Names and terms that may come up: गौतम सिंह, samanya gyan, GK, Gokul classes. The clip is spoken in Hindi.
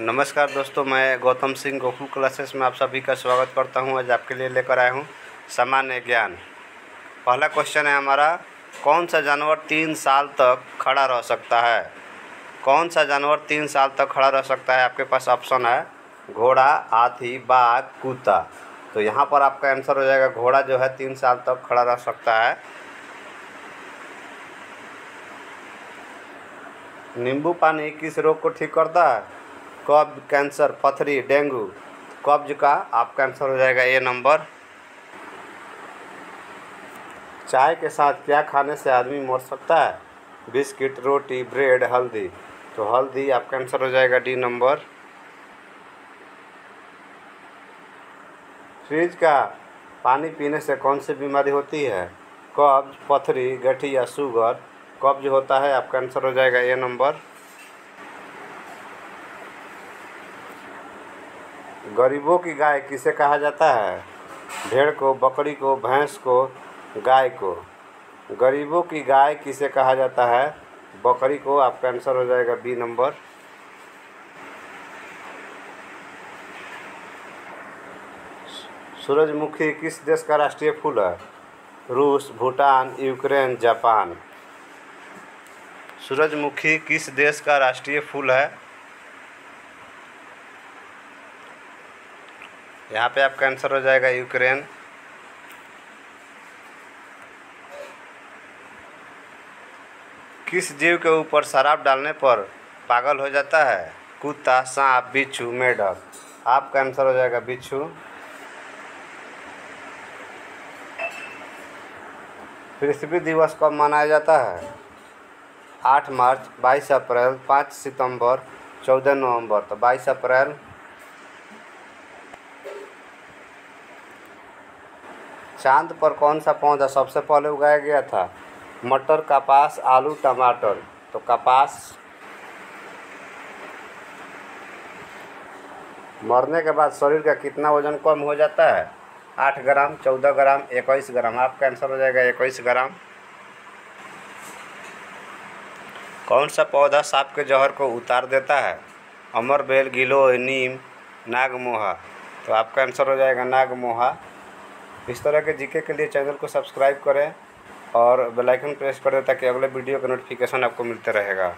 नमस्कार दोस्तों, मैं गौतम सिंह गोकुल क्लासेस में आप सभी का स्वागत करता हूं। आज आपके लिए लेकर आया हूं सामान्य ज्ञान। पहला क्वेश्चन है हमारा, कौन सा जानवर 3 साल तक खड़ा रह सकता है? कौन सा जानवर 3 साल तक खड़ा रह सकता है? आपके पास ऑप्शन है घोड़ा, हाथी, बाघ, कुत्ता। तो यहाँ पर आपका आंसर हो जाएगा घोड़ा, जो है 3 साल तक खड़ा रह सकता है। नींबू पानी किस रोग को ठीक करता है? कब्ज, कैंसर, पथरी, डेंगू। कब्ज का आपका आंसर हो जाएगा A नंबर। चाय के साथ क्या खाने से आदमी मर सकता है? बिस्किट, रोटी, ब्रेड, हल्दी। तो हल्दी आपका आंसर हो जाएगा D नंबर। फ्रिज का पानी पीने से कौन सी बीमारी होती है? कब्ज, पथरी, गठिया, शुगर। कब्ज होता है, आपका आंसर हो जाएगा A नंबर। गरीबों की गाय किसे कहा जाता है? भेड़ को, बकरी को, भैंस को, गाय को। गरीबों की गाय किसे कहा जाता है? बकरी को। आपका आंसर हो जाएगा B नंबर। सूरजमुखी किस देश का राष्ट्रीय फूल है? रूस, भूटान, यूक्रेन, जापान। सूरजमुखी किस देश का राष्ट्रीय फूल है? यहाँ पे आपका आंसर हो जाएगा यूक्रेन। किस जीव के ऊपर शराब डालने पर पागल हो जाता है? कुत्ता, सांप, बिच्छू, मेढक। आपका आंसर हो जाएगा बिच्छू। पृथ्वी दिवस कब मनाया जाता है? 8 मार्च, 22 अप्रैल, 5 सितंबर, 14 नवंबर। तो 22 अप्रैल। चांद पर कौन सा पौधा सबसे पहले उगाया गया था? मटर, कपास, आलू, टमाटर। तो कपास। मरने के बाद शरीर का कितना वजन कम हो जाता है? 8 ग्राम, 14 ग्राम, 21 ग्राम। आपका आंसर हो जाएगा 21 ग्राम। कौन सा पौधा सांप के जहर को उतार देता है? अमरबेल, गिलोय, नीम, नागमोहा। तो आपका आंसर हो जाएगा नागमोहा। इस तरह के जीके के लिए चैनल को सब्सक्राइब करें और बेल आइकन प्रेस करें ताकि अगले वीडियो का नोटिफिकेशन आपको मिलता रहेगा।